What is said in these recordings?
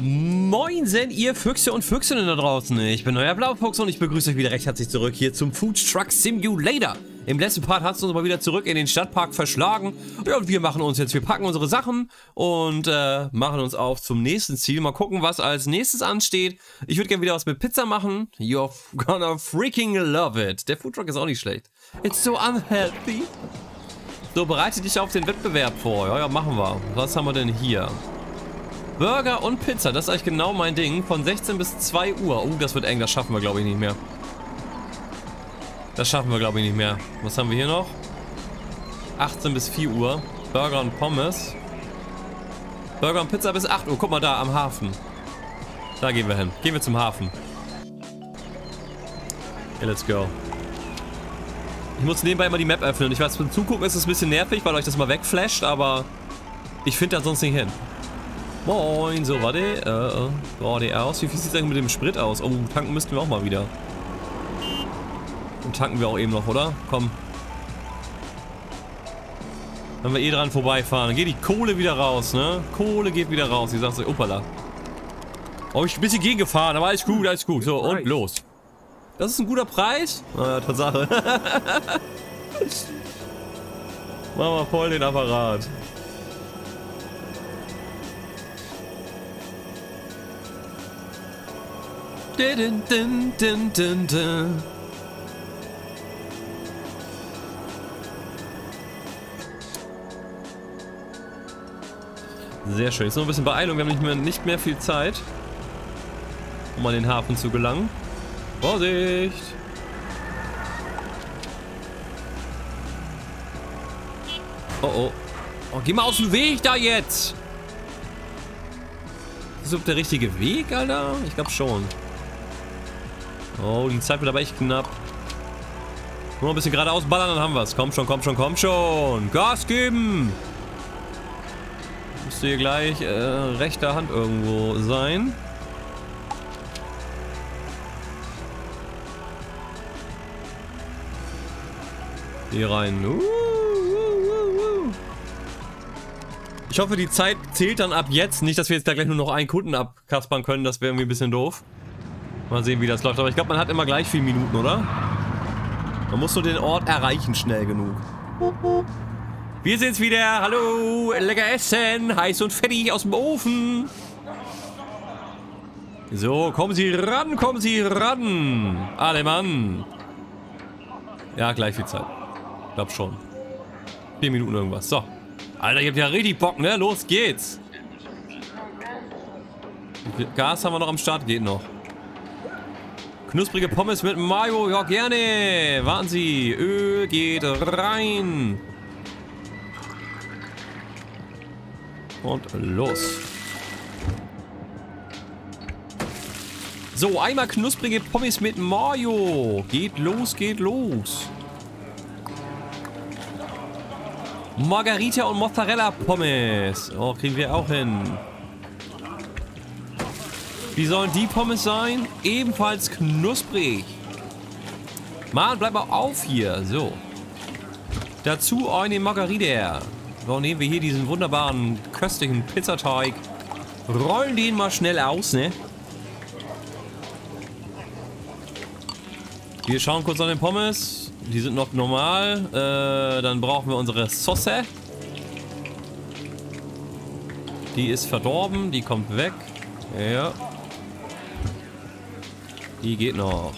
Moinsen, ihr Füchse und Füchsinnen da draußen. Ich bin euer Blaufuchs und ich begrüße euch wieder recht herzlich zurück hier zum Food Truck Simulator. Im letzten Part hat es uns mal wieder zurück in den Stadtpark verschlagen. Ja, und wir machen uns jetzt, wir packen unsere Sachen und machen uns auf zum nächsten Ziel. Mal gucken, was als nächstes ansteht. Ich würde gerne wieder was mit Pizza machen. You're gonna freaking love it. Der Food Truck ist auch nicht schlecht. It's so unhealthy. So, bereite dich auf den Wettbewerb vor. Ja, machen wir. Was haben wir denn hier? Burger und Pizza, das ist eigentlich genau mein Ding. Von 16 bis 2 Uhr. Das wird eng, das schaffen wir, glaube ich, nicht mehr. Was haben wir hier noch? 18 bis 4 Uhr. Burger und Pommes. Burger und Pizza bis 8 Uhr. Guck mal da, am Hafen. Da gehen wir hin. Gehen wir zum Hafen. Okay, let's go. Ich muss nebenbei mal die Map öffnen. Ich weiß, beim Zugucken ist es ein bisschen nervig, weil euch das mal wegflasht, aber ich finde da sonst nicht hin. Moin, so, warte, warte aus. Wie viel sieht es eigentlich mit dem Sprit aus? Oh, tanken müssten wir auch mal wieder. Und tanken wir auch eben noch, oder? Komm. Wenn wir eh dran vorbeifahren, dann geht die Kohle wieder raus, ne? Kohle geht wieder raus. Ich sag's euch, opala. Oh, ich bin ein bisschen gegengefahren, aber alles gut, alles gut. So, und los. Das ist ein guter Preis? Naja, Tatsache. Machen wir voll den Apparat. Din, din, din, din, din. Sehr schön. Jetzt noch ein bisschen Beeilung. Wir haben nicht mehr viel Zeit, um an den Hafen zu gelangen. Vorsicht! Oh oh. Oh, geh mal aus dem Weg da jetzt! Ist das der richtige Weg, Alter? Ich glaube schon. Oh, die Zeit wird aber echt knapp. Nur ein bisschen geradeaus ballern, dann haben wir es. Komm schon, komm schon, komm schon. Gas geben! Müsste hier gleich rechter Hand irgendwo sein. Hier rein. Ich hoffe, die Zeit zählt dann ab jetzt. Nicht, dass wir jetzt da gleich nur noch einen Kunden abkaspern können. Das wäre irgendwie ein bisschen doof. Mal sehen, wie das läuft. Aber ich glaube, man hat immer gleich 4 Minuten, oder? Man muss nur den Ort erreichen, schnell genug. Wir sind's wieder. Hallo. Lecker essen. Heiß und fettig aus dem Ofen. So, kommen Sie ran, kommen Sie ran. Alle Mann. Ja, gleich viel Zeit. Ich glaube schon. 4 Minuten irgendwas. So. Alter, ihr habt ja richtig Bock, ne? Los geht's. Gas haben wir noch am Start. Geht noch. Knusprige Pommes mit Mayo, ja gerne. Warten Sie, Öl geht rein. Und los. So, einmal knusprige Pommes mit Mayo. Geht los, geht los. Margarita und Mozzarella Pommes. Oh, kriegen wir auch hin. Wie sollen die Pommes sein? Ebenfalls knusprig. Mann, bleib mal auf hier. So. Dazu eine Margarita. So, nehmen wir hier diesen wunderbaren, köstlichen Pizzateig. Rollen den mal schnell aus, ne? Wir schauen kurz an den Pommes. Die sind noch normal. Dann brauchen wir unsere Sauce. Die ist verdorben. Die kommt weg. Ja. Die geht noch.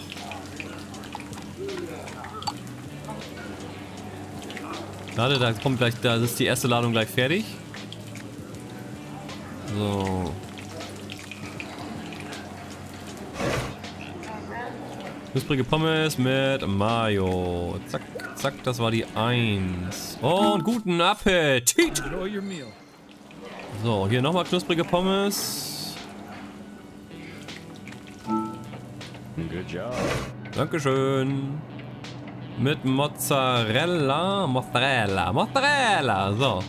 Warte, da kommt gleich, da ist die erste Ladung gleich fertig. So. Knusprige Pommes mit Mayo. Zack, zack, das war die 1. Und guten Appetit! So, hier nochmal knusprige Pommes. Dankeschön. Mit Mozzarella. Mozzarella. Mozzarella. So.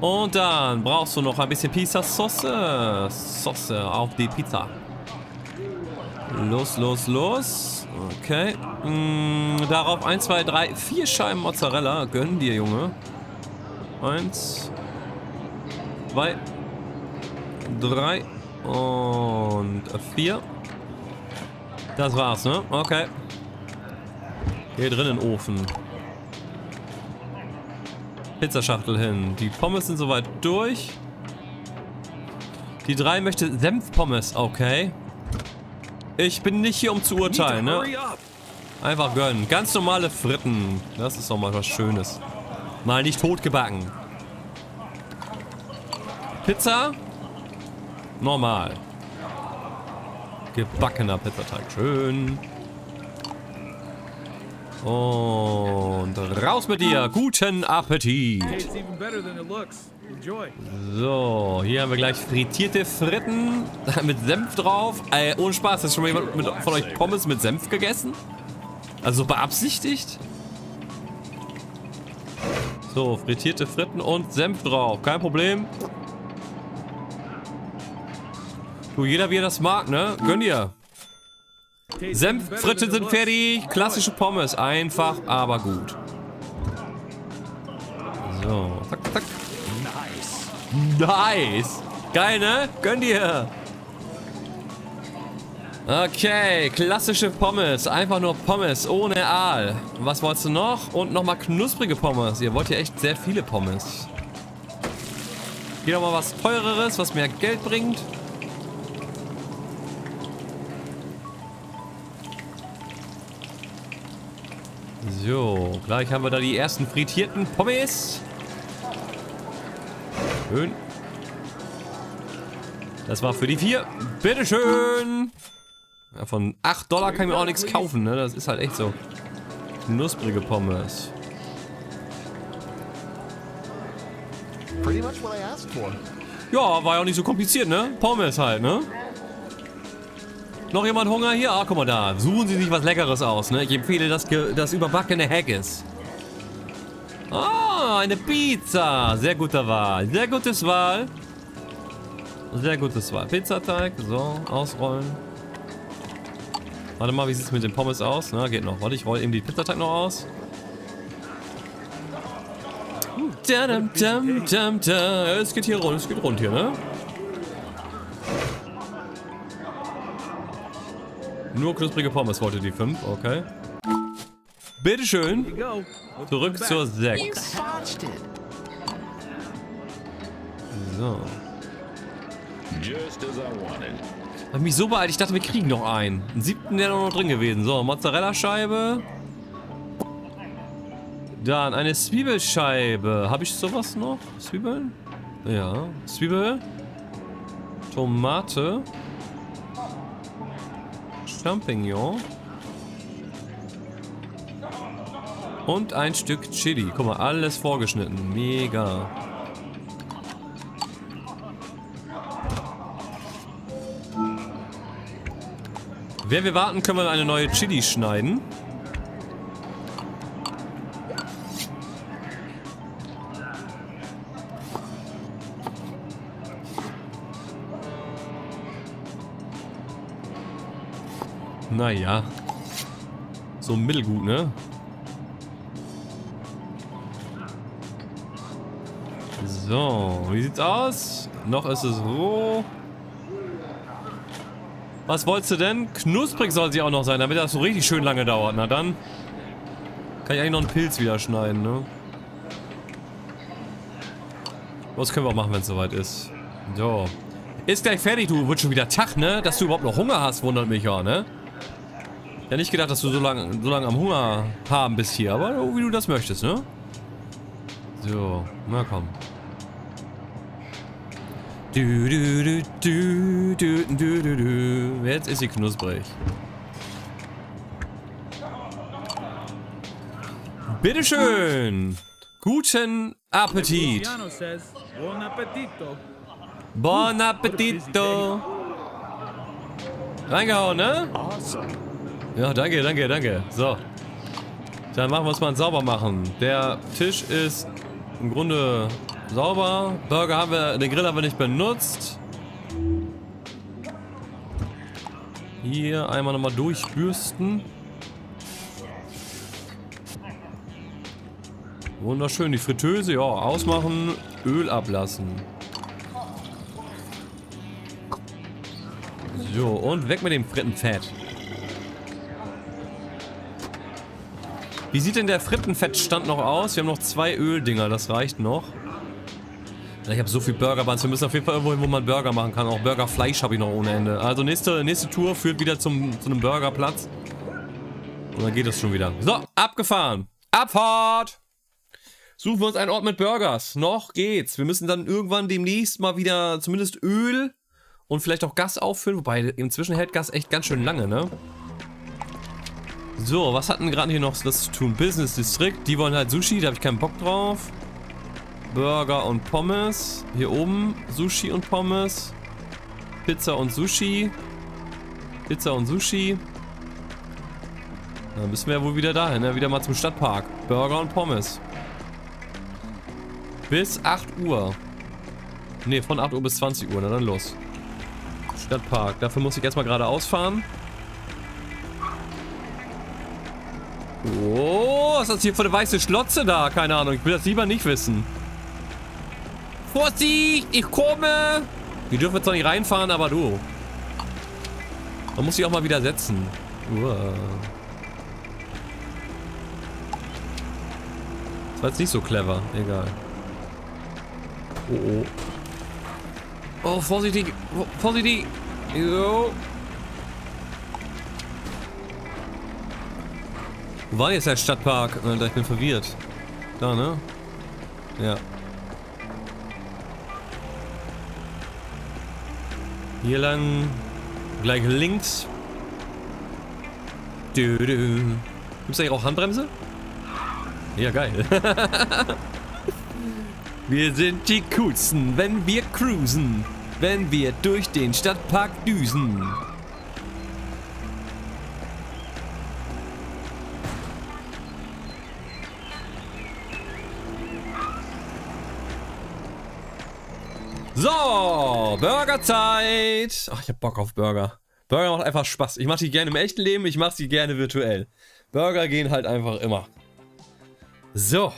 Und dann brauchst du noch ein bisschen Pizzasauce. Sauce auf die Pizza. Los, los, los. Okay. Darauf 1, 2, 3, 4 Scheiben Mozzarella. Gönn dir, Junge. 1, 2, 3, Und F4. Das war's, ne? Okay. Hier drin in den Ofen. Pizzaschachtel hin. Die Pommes sind soweit durch. Die 3 möchte Senfpommes. Okay. Ich bin nicht hier, um zu urteilen, ne? Einfach gönnen. Ganz normale Fritten. Das ist doch mal was Schönes. Mal nicht totgebacken. Pizza. Normal. Gebackener Pizzateig. Schön. Und raus mit dir. Guten Appetit. So, hier haben wir gleich frittierte Fritten mit Senf drauf. Ohne Spaß, hat schon mal jemand von euch Pommes mit Senf gegessen? Also beabsichtigt? So, frittierte Fritten und Senf drauf. Kein Problem. Du, jeder wie er das mag, ne? Gönn dir. Senffritten sind fertig. Klassische Pommes. Einfach, aber gut. So, zack, zack. Nice. Geil, ne? Gönn dir. Okay, klassische Pommes. Einfach nur Pommes, ohne Aal. Was wolltest du noch? Und nochmal knusprige Pommes. Ihr wollt hier echt sehr viele Pommes. Hier nochmal was Teureres, was mehr Geld bringt. So, gleich haben wir da die ersten frittierten Pommes. Schön. Das war für die 4. Bitteschön. Ja, von $8 kann ich mir auch nichts kaufen, ne? Das ist halt echt so. Knusprige Pommes. Ja, war ja auch nicht so kompliziert, ne? Pommes halt, ne? Noch jemand Hunger hier? Ah, guck mal da. Suchen Sie sich was Leckeres aus, ne? Ich empfehle das überbackene Haggis. Ah, eine Pizza. Sehr gute Wahl. Sehr gutes Wahl. Sehr gutes Wahl. Pizzateig. So, ausrollen. Warte mal, wie sieht es mit den Pommes aus? Na, geht noch. Warte, ich roll eben die Pizzateig noch aus. Es geht hier rund. Es geht rund hier, ne? Nur knusprige Pommes wollte die 5, okay. Bitteschön. Zurück zur 6. So. Ich hab mich so beeilt, ich dachte, wir kriegen noch einen. Den 7. wäre noch drin gewesen. So, Mozzarella-Scheibe. Dann eine Zwiebelscheibe. Habe ich sowas noch? Zwiebeln? Ja. Zwiebel. Tomate. Champignon. Und ein Stück Chili. Guck mal, alles vorgeschnitten. Mega. Während wir warten, können wir eine neue Chili schneiden. Naja. So mittelgut, ne? So, wie sieht's aus? Noch ist es roh. Was wolltest du denn? Knusprig soll sie auch noch sein, damit das so richtig schön lange dauert. Na dann kann ich eigentlich noch einen Pilz wieder schneiden, ne? Was können wir auch machen, wenn es soweit ist? So. Ist gleich fertig, du. Wird schon wieder Tag, ne? Dass du überhaupt noch Hunger hast, wundert mich ja, ne? Ja, nicht gedacht, dass du so lange am Hunger haben bist hier, aber wie du das möchtest, ne? So, na komm. Jetzt ist sie knusprig. Bitteschön! Guten Appetit! Bon Appetito! Reingehauen, ne? Ja, danke, danke, danke. So. Dann machen wir uns mal ein sauber machen. Der Tisch ist im Grunde sauber. Burger haben wir, den Grill haben wir nicht benutzt. Hier einmal nochmal durchbürsten. Wunderschön, die Fritteuse, ja, ausmachen, Öl ablassen. So, und weg mit dem Frittenfett. Wie sieht denn der Frittenfettstand noch aus? Wir haben noch 2 Öldinger, das reicht noch. Ich habe so viel Burgerbuns, wir müssen auf jeden Fall irgendwo hin, wo man Burger machen kann. Auch Burgerfleisch habe ich noch ohne Ende. Also nächste Tour führt wieder zu einem Burgerplatz. Und dann geht das schon wieder. So, abgefahren. Abfahrt! Suchen wir uns einen Ort mit Burgers. Noch geht's. Wir müssen dann irgendwann demnächst mal wieder zumindest Öl und vielleicht auch Gas auffüllen. Wobei, inzwischen hält Gas echt ganz schön lange, ne? So, was hatten gerade hier noch was zu tun? Business District. Die wollen halt Sushi, da habe ich keinen Bock drauf. Burger und Pommes. Hier oben Sushi und Pommes. Pizza und Sushi. Pizza und Sushi. Dann müssen wir ja wohl wieder dahin, ne? Wieder mal zum Stadtpark. Burger und Pommes. Bis 8 Uhr. Ne, von 8 Uhr bis 20 Uhr. Na dann los. Stadtpark. Dafür muss ich erstmal geradeaus fahren. Oh, was ist das hier für eine weiße Schlotze da? Keine Ahnung, ich will das lieber nicht wissen. Vorsicht, ich komme! Die dürfen jetzt noch nicht reinfahren, aber du. Man muss sich auch mal wieder setzen. Uah. Das war jetzt nicht so clever, egal. Oh, oh. Oh, vorsichtig, vorsichtig. Jo. Wo war jetzt der Stadtpark? Alter, ich bin verwirrt. Da, ne? Ja. Hier lang. Gleich links. Gibt's da hier auch Handbremse? Ja, geil. Wir sind die Coolsten, wenn wir cruisen. Wenn wir durch den Stadtpark düsen. So, Burgerzeit. Ach, ich hab Bock auf Burger. Burger macht einfach Spaß. Ich mach die gerne im echten Leben, ich mach sie gerne virtuell. Burger gehen halt einfach immer. So.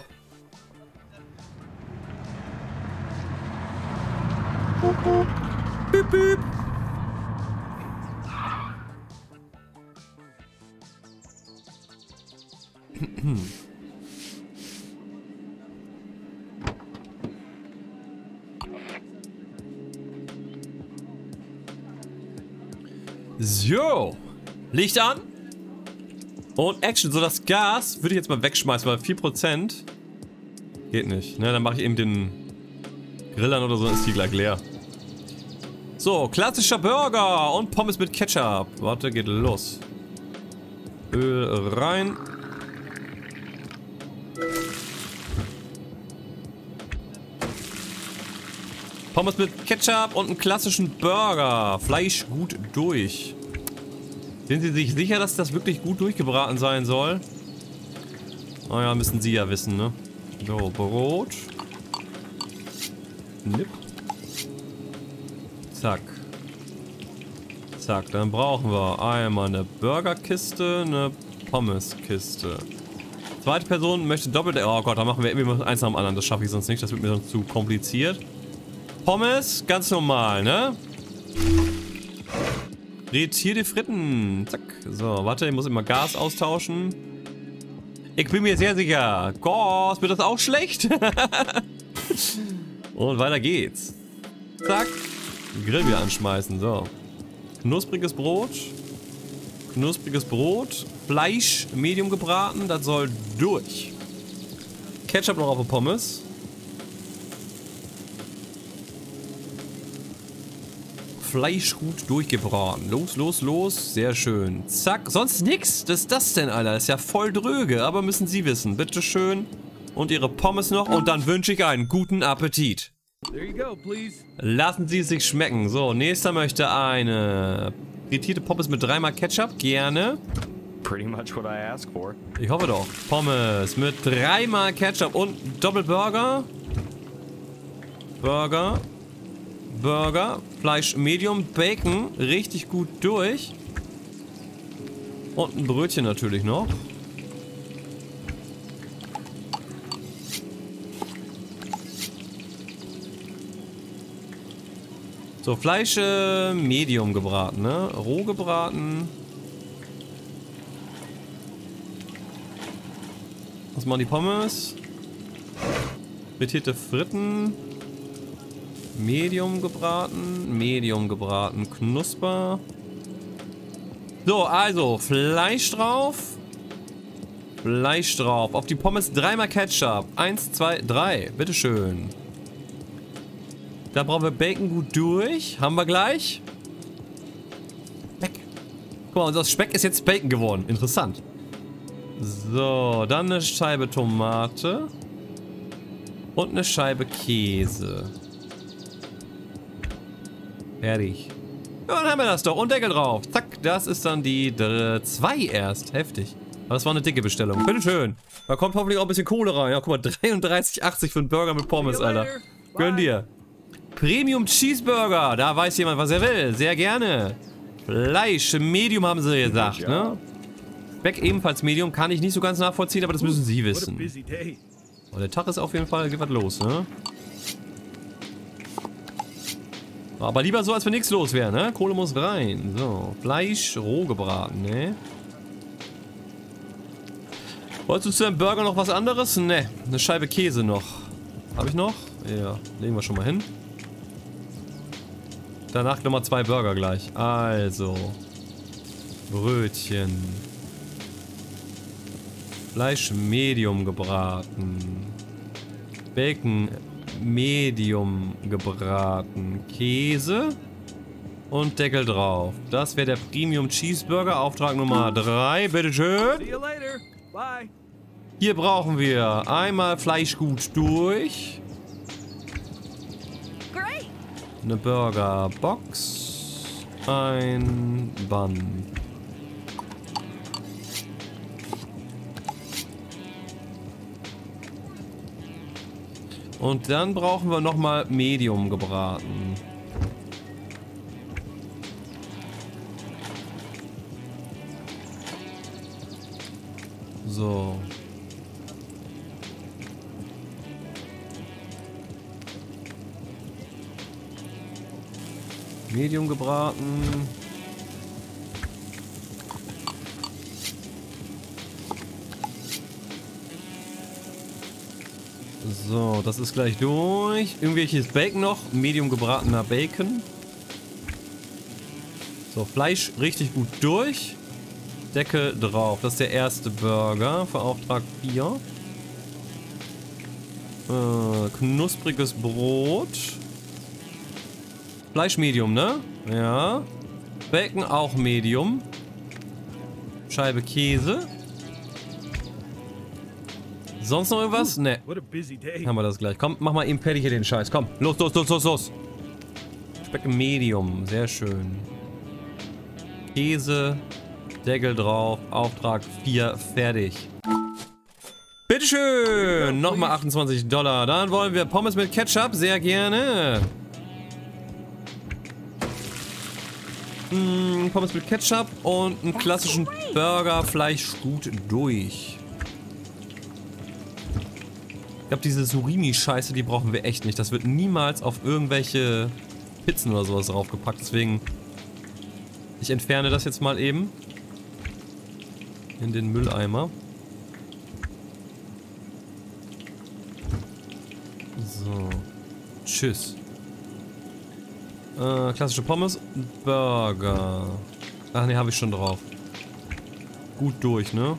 Büp, büp. So, Licht an und Action. So, das Gas würde ich jetzt mal wegschmeißen, weil 4% geht nicht. Ne? Dann mache ich eben den Grillern oder so, dann ist die gleich leer. So, klassischer Burger und Pommes mit Ketchup. Warte, geht los. Öl rein. Pommes mit Ketchup und einen klassischen Burger. Fleisch gut durch. Sind Sie sich sicher, dass das wirklich gut durchgebraten sein soll? Naja, müssen Sie ja wissen, ne? So, Brot. Nipp. Zack. Zack, dann brauchen wir einmal eine Burgerkiste, eine Pommeskiste. Zweite Person möchte doppelte... Oh Gott, da machen wir irgendwie eins nach dem anderen. Das schaffe ich sonst nicht, das wird mir sonst zu kompliziert. Pommes, ganz normal, ne? Retierte Fritten. Zack. So, warte, ich muss immer Gas austauschen. Ich bin mir sehr sicher. Gott, wird das auch schlecht? Und weiter geht's. Zack. Grill wieder anschmeißen, so. Knuspriges Brot. Knuspriges Brot. Fleisch, medium gebraten, das soll durch. Ketchup noch auf die Pommes. Fleisch gut durchgebraten. Los, los, los. Sehr schön. Zack. Sonst nix. Was ist das denn, Alter? Das ist ja voll dröge. Aber müssen Sie wissen. Bitteschön. Und Ihre Pommes noch. Und dann wünsche ich einen guten Appetit. Lassen Sie es sich schmecken. So, nächster möchte eine frittierte Pommes mit 3-mal Ketchup. Gerne. Ich hoffe doch. Pommes mit 3-mal Ketchup und Doppelburger. Burger. Burger, Fleisch Medium, Bacon, richtig gut durch. Und ein Brötchen natürlich noch. So, Fleisch medium gebraten, ne? Roh gebraten. Was machen die Pommes? Frittierte Fritten. Medium gebraten. Medium gebraten. Knusper. So, also Fleisch drauf. Fleisch drauf. Auf die Pommes dreimal Ketchup. 1, 2, 3. Bitteschön. Da brauchen wir Bacon gut durch. Haben wir gleich. Speck. Guck mal, unser Speck ist jetzt Bacon geworden. Interessant. So, dann eine Scheibe Tomate. Und eine Scheibe Käse. Fertig. Ja, dann haben wir das doch. Und Deckel drauf. Zack, das ist dann die 2 erst. Heftig. Aber das war eine dicke Bestellung. Bitteschön. Da kommt hoffentlich auch ein bisschen Kohle rein. Ja, guck mal, 33,80 für einen Burger mit Pommes, Alter. Gönn dir. Premium Cheeseburger. Da weiß jemand, was er will. Sehr gerne. Fleisch, Medium haben sie gesagt, ne? Speck ebenfalls Medium. Kann ich nicht so ganz nachvollziehen, aber das müssen sie wissen. Und der Tag ist auf jeden Fall, geht was los, ne? Aber lieber so, als wenn nichts los wäre, ne? Kohle muss rein. So, Fleisch roh gebraten, ne? Wolltest du zu deinem Burger noch was anderes? Ne, eine Scheibe Käse noch. Habe ich noch? Ja, legen wir schon mal hin. Danach nochmal 2 Burger gleich. Also. Brötchen. Fleisch medium gebraten. Bacon medium gebraten. Käse. Und Deckel drauf. Das wäre der Premium Cheeseburger. Auftrag Nummer 3. Bitteschön. See you later. Bye. Hier brauchen wir einmal Fleisch gut durch. Eine Burgerbox. Ein Bun. Und dann brauchen wir nochmal Medium gebraten. So. Medium gebraten. So, das ist gleich durch. Irgendwelches Bacon noch. Medium gebratener Bacon. So, Fleisch richtig gut durch. Deckel drauf. Das ist der erste Burger für Auftrag 4. Knuspriges Brot. Fleisch Medium, ne? Ja. Bacon auch Medium. Scheibe Käse. Sonst noch irgendwas? Ne. Haben wir das gleich. Komm, mach mal eben fertig hier den Scheiß. Komm, los, los, los, los, los. Speck Medium. Sehr schön. Käse. Deckel drauf, Auftrag 4, fertig. Bitteschön, nochmal $28. Dann wollen wir Pommes mit Ketchup, sehr gerne. Pommes mit Ketchup und einen klassischen Burger, Fleisch gut durch. Ich glaube, diese Surimi-Scheiße, die brauchen wir echt nicht. Das wird niemals auf irgendwelche Pizzen oder sowas draufgepackt, deswegen... Ich entferne das jetzt mal eben. In den Mülleimer. So. Tschüss. Klassische Pommes. Burger. Ach ne, habe ich schon drauf. Gut durch, ne?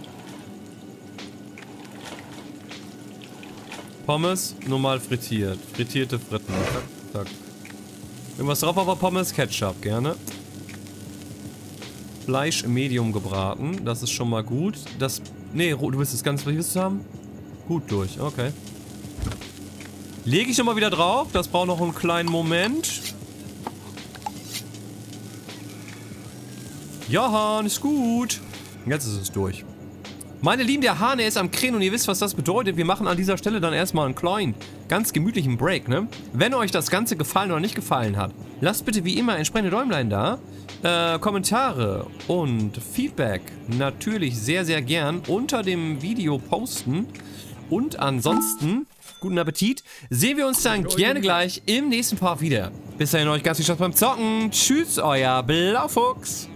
Pommes, normal frittiert. Frittierte Fritten. Zack, zack. Irgendwas drauf, aber Pommes, Ketchup, gerne. Fleisch medium gebraten, das ist schon mal gut. Das, nee, du willst es ganz, willst du haben? Gut durch, okay. Lege ich nochmal wieder drauf, das braucht noch einen kleinen Moment. Ja, Hahn, ist gut. Jetzt ist es durch. Meine Lieben, der Hahn, er ist am Krähen und ihr wisst, was das bedeutet. Wir machen an dieser Stelle dann erstmal einen kleinen, ganz gemütlichen Break, ne? Wenn euch das Ganze gefallen oder nicht gefallen hat, lasst bitte wie immer entsprechende Däumlein da. Kommentare und Feedback natürlich sehr, sehr gern unter dem Video posten. Und ansonsten guten Appetit. Sehen wir uns dann gerne gleich im nächsten Part wieder. Bis dahin euch ganz viel Spaß beim Zocken. Tschüss, euer Blaufuchs.